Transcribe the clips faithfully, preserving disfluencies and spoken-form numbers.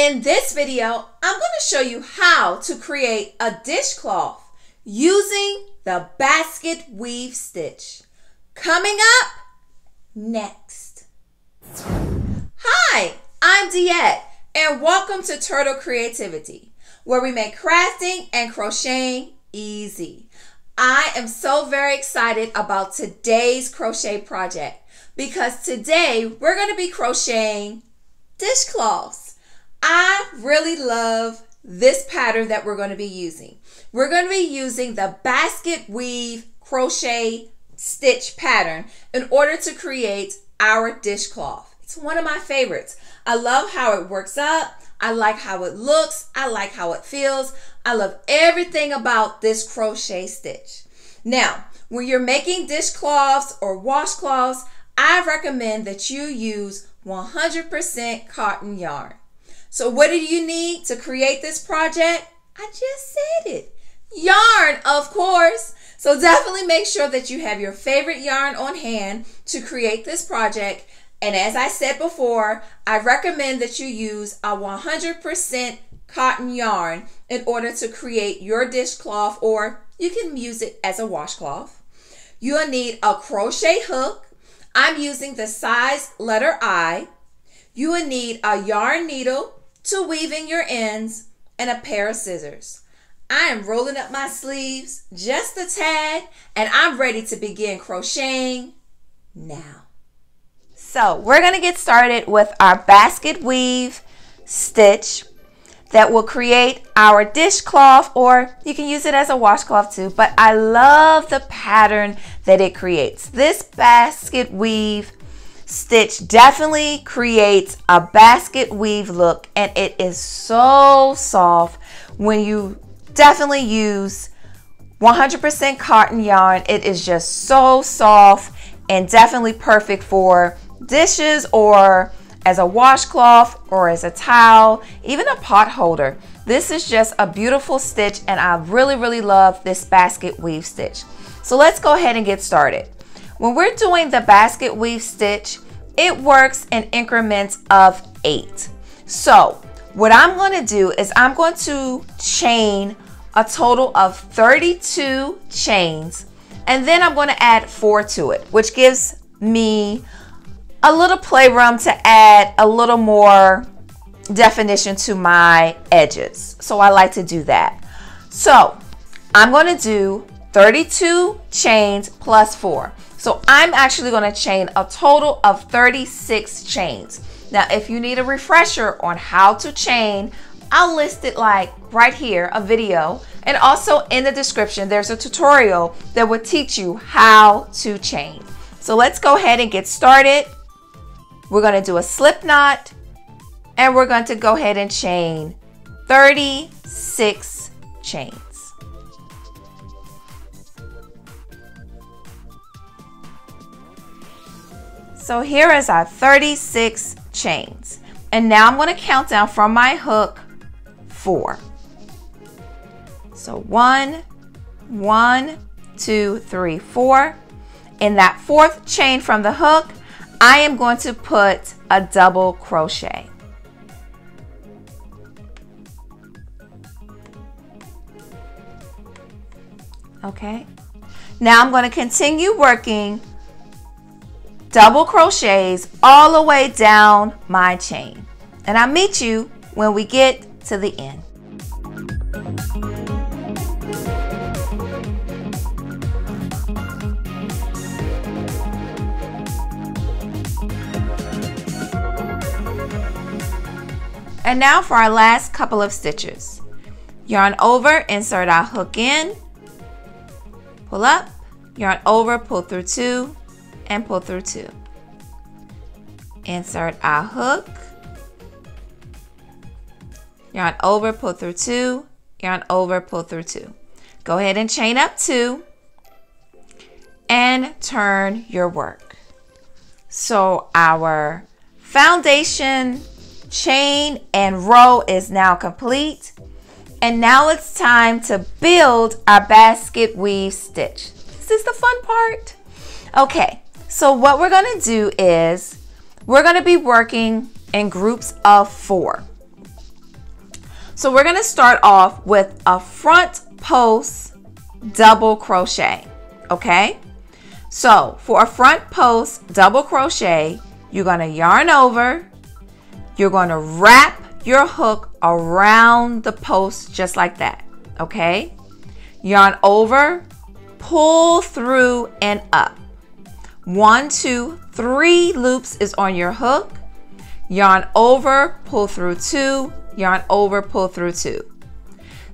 In this video, I'm going to show you how to create a dishcloth using the basket weave stitch. Coming up next. Hi, I'm DeEtte, and welcome to Turtle Creativity, where we make crafting and crocheting easy. I am so very excited about today's crochet project because today we're going to be crocheting dishcloths. I really love this pattern that we're going to be using. We're going to be using the basket weave crochet stitch pattern in order to create our dishcloth. It's one of my favorites. I love how it works up. I like how it looks. I like how it feels. I love everything about this crochet stitch. Now, when you're making dishcloths or washcloths, I recommend that you use one hundred percent cotton yarn. So what do you need to create this project? I just said it. Yarn, of course. So definitely make sure that you have your favorite yarn on hand to create this project. And as I said before, I recommend that you use a one hundred percent cotton yarn in order to create your dishcloth, or you can use it as a washcloth. You'll need a crochet hook. I'm using the size letter I. You will need a yarn needle to weave in your ends, and a pair of scissors. I am rolling up my sleeves just a tad, and I'm ready to begin crocheting now. So we're going to get started with our basket weave stitch that will create our dishcloth, or you can use it as a washcloth too, but I love the pattern that it creates. This basket weave stitch definitely creates a basket weave look, and it is so soft. When you definitely use one hundred percent cotton yarn, it is just so soft and definitely perfect for dishes or as a washcloth or as a towel, even a pot holder. This is just a beautiful stitch, and I really really love this basket weave stitch. So let's go ahead and get started. When we're doing the basket weave stitch, it works in increments of eight. So what I'm going to do is I'm going to chain a total of thirty-two chains, and then I'm going to add four to it, which gives me a little playroom to add a little more definition to my edges. So I like to do that. So I'm going to do thirty-two chains plus four. So I'm actually going to chain a total of thirty-six chains. Now, if you need a refresher on how to chain, I'll list it like right here, a video, and also in the description, there's a tutorial that will teach you how to chain. So let's go ahead and get started. We're going to do a slip knot, and we're going to go ahead and chain thirty-six chains. So here is our thirty-six chains. And now I'm going to count down from my hook four. So one, one, two, three, four. In that fourth chain from the hook, I am going to put a double crochet. Okay. Now I'm going to continue working double crochets all the way down my chain, and I'll meet you when we get to the end. And now for our last couple of stitches. Yarn over, insert our hook in, pull up, yarn over, pull through two, and pull through two. Insert our hook, yarn over, pull through two, yarn over, pull through two. Go ahead and chain up two and turn your work. So our foundation, chain, and row is now complete. And now it's time to build our basket weave stitch. This is the fun part. Okay. So what we're going to do is we're going to be working in groups of four. So we're gonna start off with a front post double crochet, okay? So for a front post double crochet, you're gonna yarn over, you're gonna wrap your hook around the post just like that, okay? Yarn over, pull through and up. One, two, three loops is on your hook. Yarn over, pull through two, yarn over, pull through two.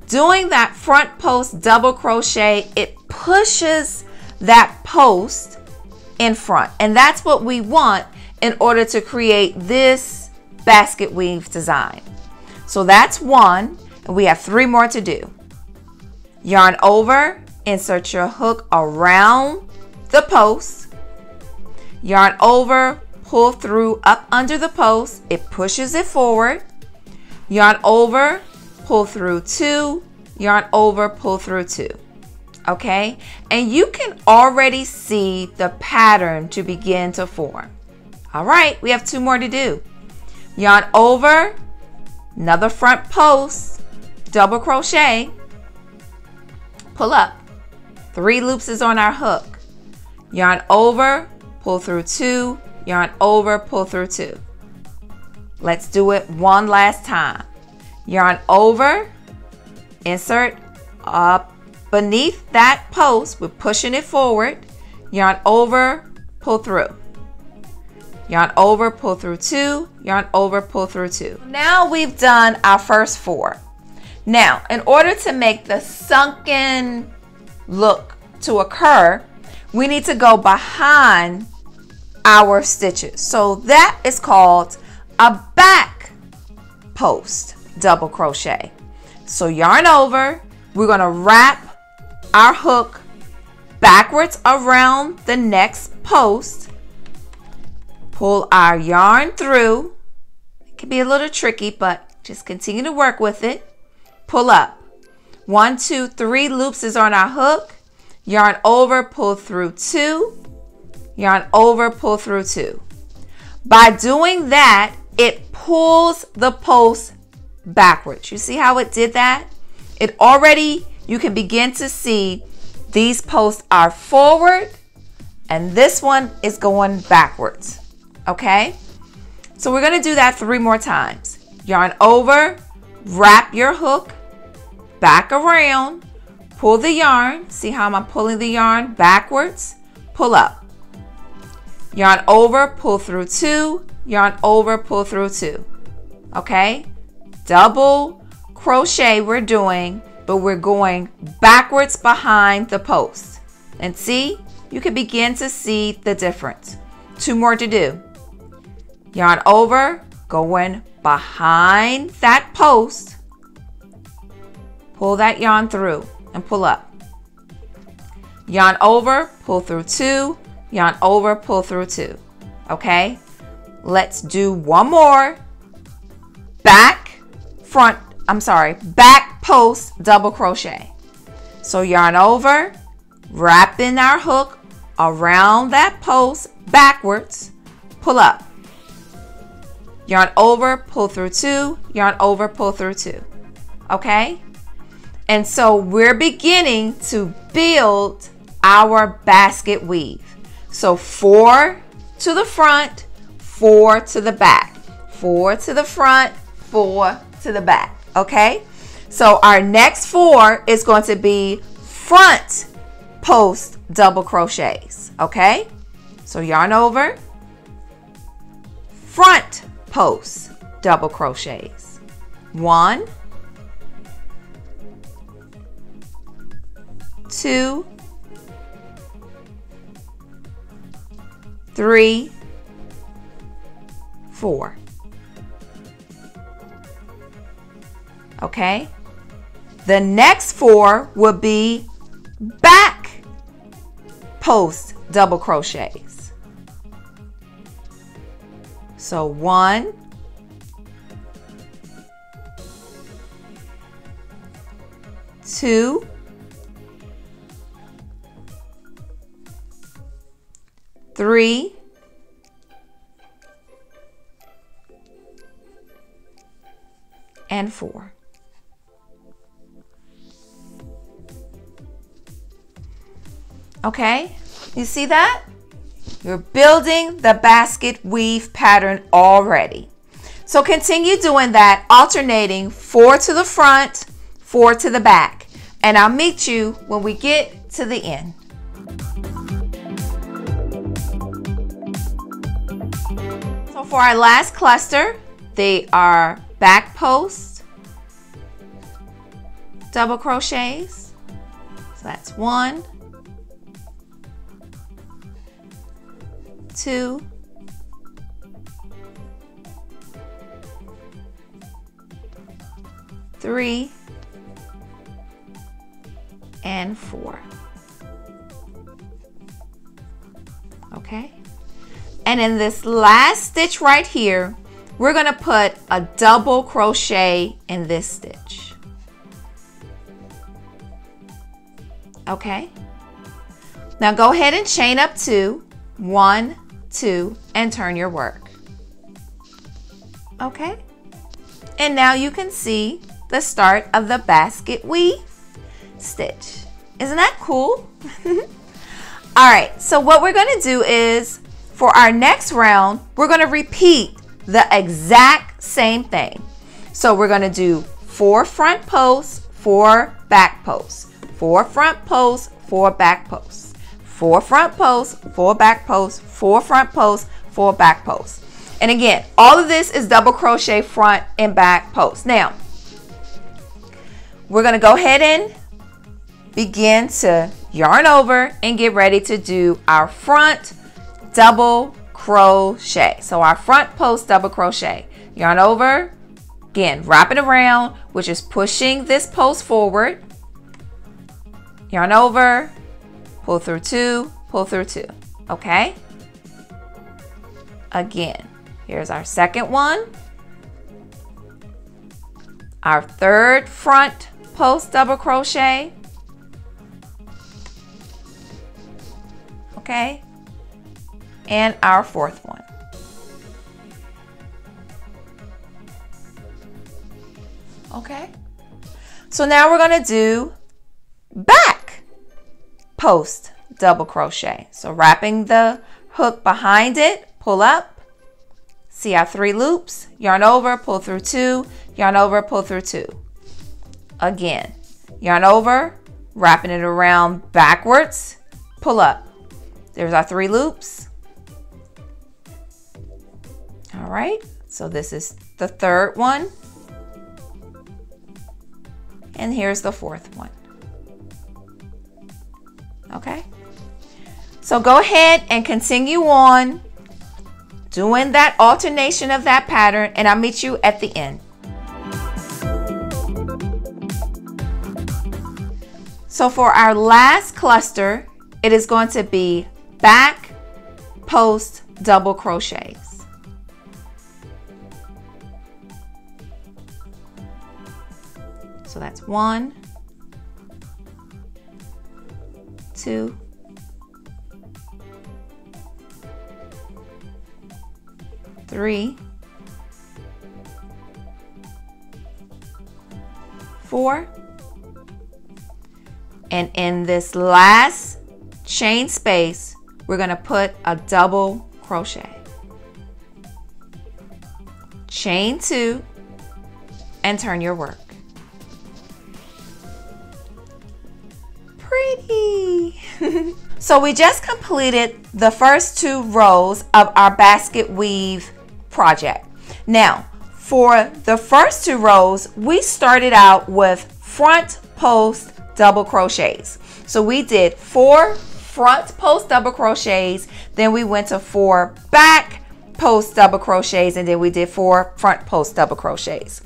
Doing that front post double crochet, it pushes that post in front. And that's what we want in order to create this basket weave design. So that's one, and we have three more to do. Yarn over, insert your hook around the post, yarn over, pull through up under the post, it pushes it forward, yarn over, pull through two, yarn over, pull through two, okay? And you can already see the pattern to begin to form. All right, we have two more to do. Yarn over, another front post, double crochet, pull up, three loops is on our hook, yarn over, pull through two, yarn over, pull through two. Let's do it one last time. Yarn over, insert up beneath that post, we're pushing it forward, yarn over, pull through. Yarn over, pull through two, yarn over, pull through two. Now we've done our first four. Now, in order to make the sunken look to occur, we need to go behind our stitches. So that is called a back post double crochet. So yarn over, we're gonna wrap our hook backwards around the next post, pull our yarn through. It can be a little tricky, but just continue to work with it. Pull up. One, two, three loops is on our hook. Yarn over, pull through two. Yarn over, pull through two. By doing that, it pulls the post backwards. You see how it did that? It already, you can begin to see these posts are forward and this one is going backwards, okay? So we're gonna do that three more times. Yarn over, wrap your hook back around, pull the yarn, see how I'm pulling the yarn backwards, pull up, yarn over, pull through two, yarn over, pull through two, okay? Double crochet we're doing, but we're going backwards behind the post. And see, you can begin to see the difference. Two more to do. Yarn over, going behind that post, pull that yarn through and pull up. Yarn over, pull through two, yarn over, pull through two, okay? Let's do one more. Back front, I'm sorry, back post double crochet. So yarn over, wrapping our hook around that post backwards, pull up. Yarn over, pull through two, yarn over, pull through two, okay? And so we're beginning to build our basket weave. So four to the front, four to the back, four to the front, four to the back, okay? So our next four is going to be front post double crochets, okay? So yarn over, front post double crochets, one, two, three, four. Okay, the next four will be back post double crochets. So one, two, three, and four. okay? You see that? You're building the basket weave pattern already. So continue doing that, alternating four to the front, four to the back. And I'll meet you when we get to the end. So for our last cluster, they are back posts, double crochets, so that's one, two, three, and four, okay? And in this last stitch right here, we're gonna put a double crochet in this stitch. Okay? Now go ahead and chain up two, one, two, and turn your work. Okay? And now you can see the start of the basket weave stitch. Isn't that cool? All right, so what we're gonna do is, for our next round, we're gonna repeat the exact same thing. So we're gonna do four front posts, four back posts, four front posts, four back posts, four front posts, four back posts, four front posts, four back posts. And again, all of this is double crochet front and back posts. Now, we're gonna go ahead and begin to yarn over and get ready to do our front double crochet. So our front post double crochet, yarn over, again wrap it around, which is pushing this post forward, yarn over, pull through two, pull through two, okay? Again, here's our second one, our third front post double crochet, okay? And our fourth one. Okay, so now we're gonna do back post double crochet. So wrapping the hook behind it, pull up, see our three loops, yarn over, pull through two, yarn over, pull through two. Again, yarn over, wrapping it around backwards, pull up. There's our three loops. All right, so this is the third one. And here's the fourth one. Okay, so go ahead and continue on doing that alternation of that pattern, and I'll meet you at the end. So for our last cluster, it is going to be back post double crochets. So that's one, two, three, four, and in this last chain space, we're gonna put a double crochet. Chain two and turn your work. So we just completed the first two rows of our basket weave project. Now, for the first two rows, we started out with front post double crochets. So we did four front post double crochets, then we went to four back post double crochets, and then we did four front post double crochets.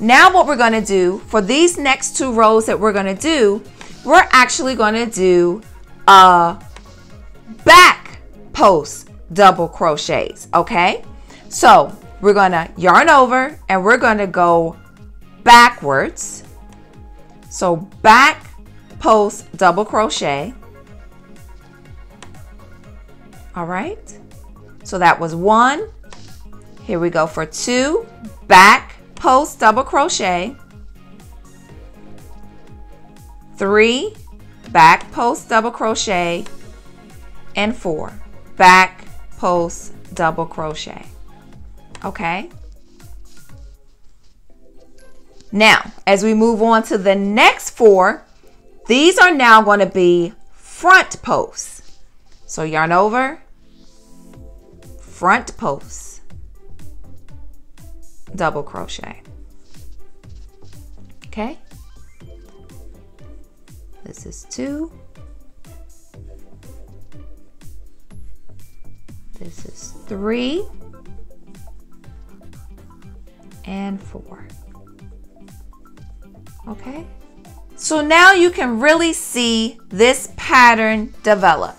Now what we're gonna do for these next two rows that we're gonna do, we're actually gonna do a back post double crochets, okay? So we're gonna yarn over and we're gonna go backwards. So back post double crochet. All right, so that was one. Here we go for two, back post double crochet. Three, back post double crochet, and four, back post double crochet. Okay. Now, as we move on to the next four, these are now going to be front posts. So yarn over, front posts, double crochet. Okay. This is two. This is three and four. Okay. So now you can really see this pattern develop.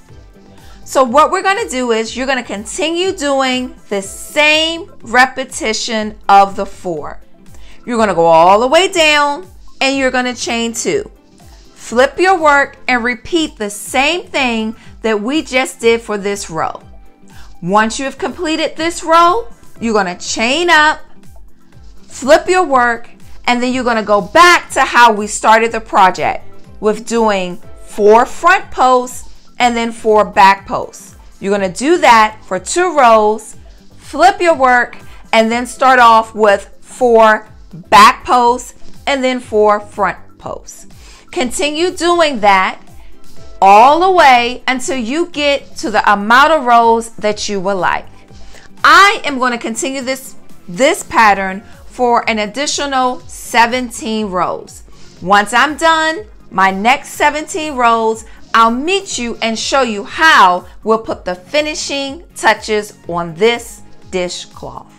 So what we're going to do is you're going to continue doing the same repetition of the four. You're going to go all the way down and you're going to chain two. Flip your work and repeat the same thing that we just did for this row. Once you have completed this row, you're going to chain up, flip your work, and then you're going to go back to how we started the project with doing four front posts and then four back posts. You're going to do that for two rows, flip your work, and then start off with four back posts and then four front posts. Continue doing that all the way until you get to the amount of rows that you would like. I am going to continue this, this pattern for an additional seventeen rows. Once I'm done, my next seventeen rows, I'll meet you and show you how we'll put the finishing touches on this dishcloth.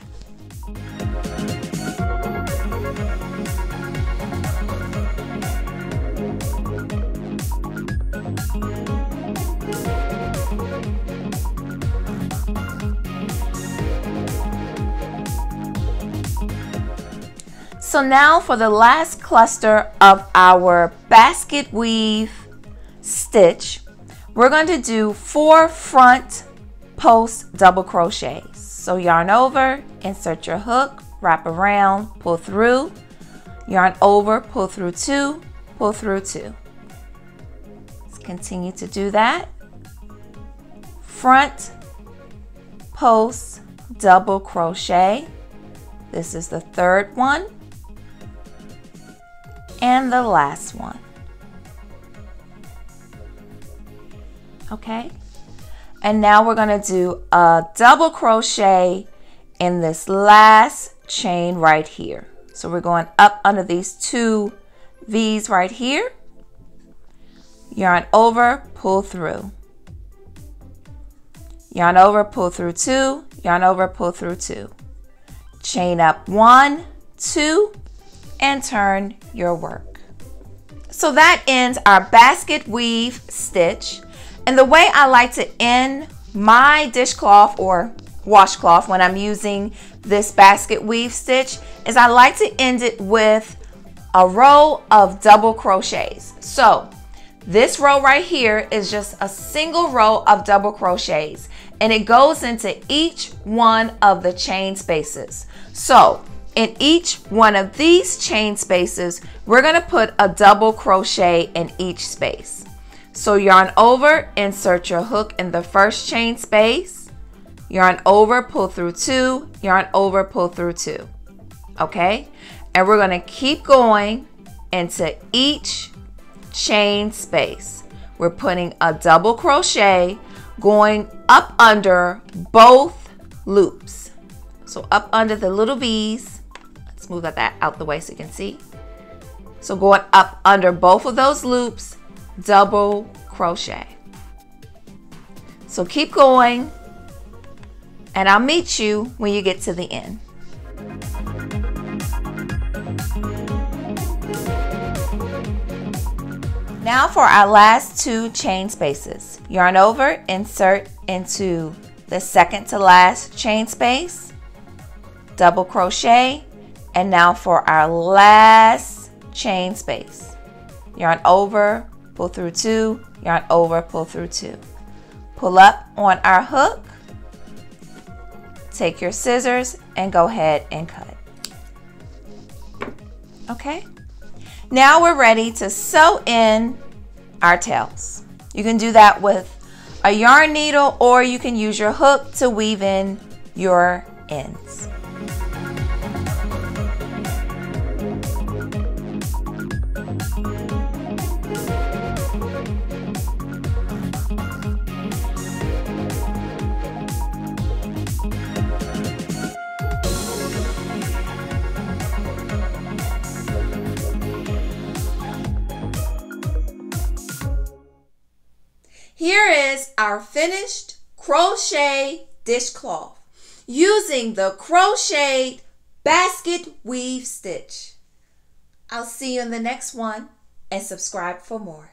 So now for the last cluster of our basket weave stitch, we're going to do four front post double crochets. So yarn over, insert your hook, wrap around, pull through, yarn over, pull through two, pull through two. Let's continue to do that. Front post double crochet. This is the third one. And the last one. Okay, and now we're going to do a double crochet in this last chain right here. So we're going up under these two V's right here, yarn over, pull through, yarn over, pull through two, yarn over, pull through two, chain up one, two, and turn your work. So that ends our basket weave stitch. And the way I like to end my dishcloth or washcloth when I'm using this basket weave stitch is I like to end it with a row of double crochets. So this row right here is just a single row of double crochets, and it goes into each one of the chain spaces. So in each one of these chain spaces, we're going to put a double crochet in each space. So yarn over, insert your hook in the first chain space, yarn over, pull through two, yarn over, pull through two. Okay, and we're going to keep going into each chain space. We're putting a double crochet going up under both loops. So up under the little V's. Move that out the way so you can see. So going up under both of those loops, double crochet. So keep going, and I'll meet you when you get to the end. Now for our last two chain spaces. Yarn over, insert into the second to last chain space, double crochet. And now for our last chain space, yarn over, pull through two, yarn over, pull through two. Pull up on our hook, take your scissors and go ahead and cut. Okay, now we're ready to sew in our tails. You can do that with a yarn needle, or you can use your hook to weave in your ends. Here is our finished crochet dishcloth using the crocheted basket weave stitch. I'll see you in the next one, and subscribe for more.